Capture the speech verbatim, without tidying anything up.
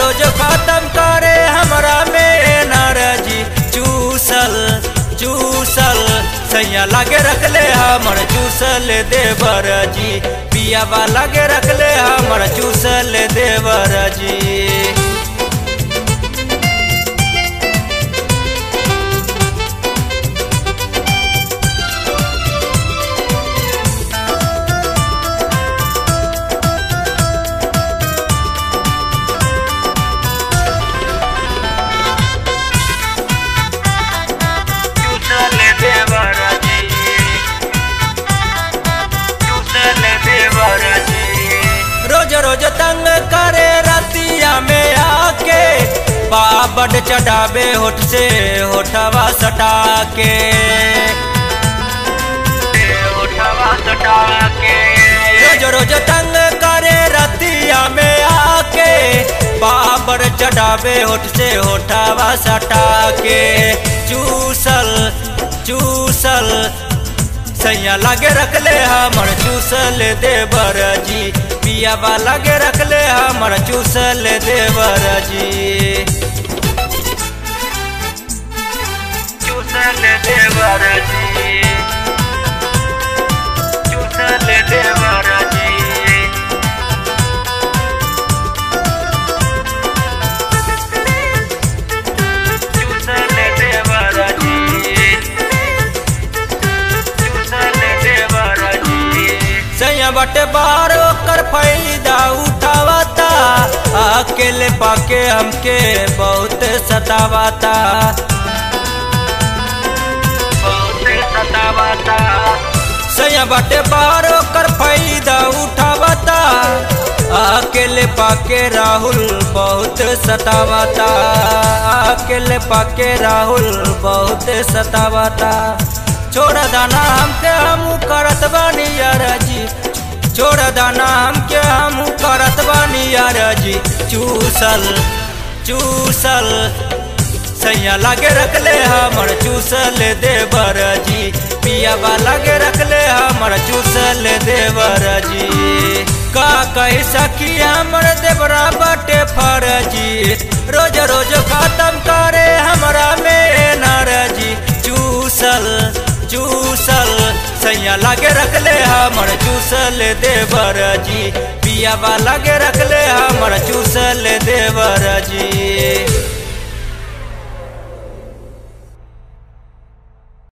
रोज खत्म करे हमरा में नाराजी। चूसल चूसल सैया लागे रखले हमर चूसले देवरजी, पियावा लागे रखले हमर चूसले देवरजी। रोज तंग करे रतिया में आके, पापड़ चढ़ावे होठ से होठवा सटा के, होठवा सटा के। रोज रोज तंग करे रतिया में आके, पापड़ चढ़ावे होठ से होठवा सटा के। चूसल चूसल सैया लागे रखले हमर चूसले देवरजी, पियावा लागे रखले हमर चूसले देवरजी। चूसले देवरजी, चूसले देवरजी। बटे बारो कर फायदा उठावता, अकेले पाके हमके बहुत सतावता, बहुत सतावता। सैया बटे बारो कर फायदा उठावता, अकेले पाके राहुल बहुत सतावता, अकेले पाके राहुल बहुत सतावता। छोड़ दाना हमके हमू करत बानी याराजी, छोड़ दाना हमके हमू करत बानी याराजी। चूसल चूसल सैया लागे रखले हमर चूसले देवरजी, पियावा लागे रखले हमर चूसले देवरजी। का कह सकी हमर देवरा बटे फरजी, रोज रोज खत्म करे हमरा में नाराजी। चूसल चूसल सैया लागे रखले हमर चूसले देवरजी, पियावा लागे रखले हमर चूसले देवरजी।